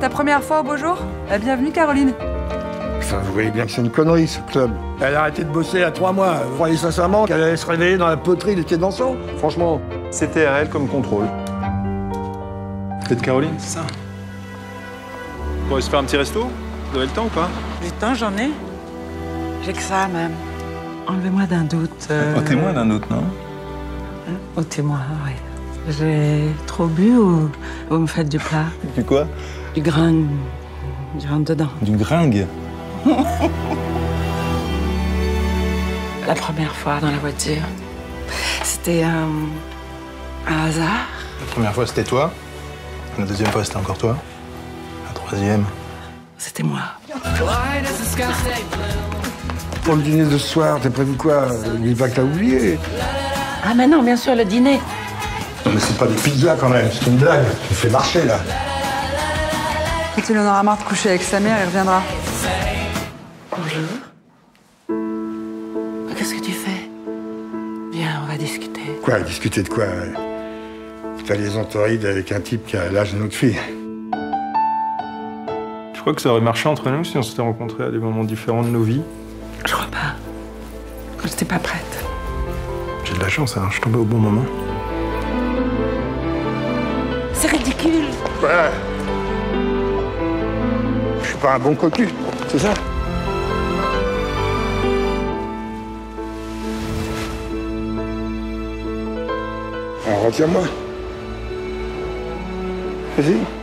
ta première fois au beau jour? Bienvenue, Caroline. Putain, vous voyez bien que c'est une connerie, ce club. Elle a arrêté de bosser il y a 3 mois. Vous croyez sincèrement qu'elle allait se réveiller dans la poterie des pieds de dansant? Franchement, c'était à elle comme contrôle. Peut-être Caroline, c'est ça? On va se faire un petit resto? Vous avez le temps ou pas? Du temps, j'en ai. J'ai que ça, même. Enlevez-moi d'un doute. Ôtez-moi d'un doute, non? Ôtez-moi, oui. J'ai trop bu ou vous me faites du plat? Du quoi? Du gringue. Du rentre-dedans. Du gringue? La première fois dans la voiture, c'était un hasard. La première fois, c'était toi. La deuxième fois, c'était encore toi. La troisième, c'était moi. Pour le dîner de ce soir, t'as prévu quoi? Les vagues, t'as oublié? Ah, mais non, bien sûr, le dîner. Non, mais c'est pas des pizzas quand même, c'est une blague. Tu fais marcher, là. Quand il en aura marre de coucher avec sa mère, il reviendra. Bonjour. Qu'est-ce que tu fais? Viens, on va discuter. Quoi? Discuter de quoi? T'as les entorides avec un type qui a l'âge d'une autre fille. Je crois que ça aurait marché entre nous si on s'était rencontrés à des moments différents de nos vies. Je crois pas. J'étais pas prête. J'ai de la chance, hein. Je suis tombé au bon moment. C'est ridicule. Ouais. Je suis pas un bon cocu, c'est ça? Alors, retiens-moi. Vas-y.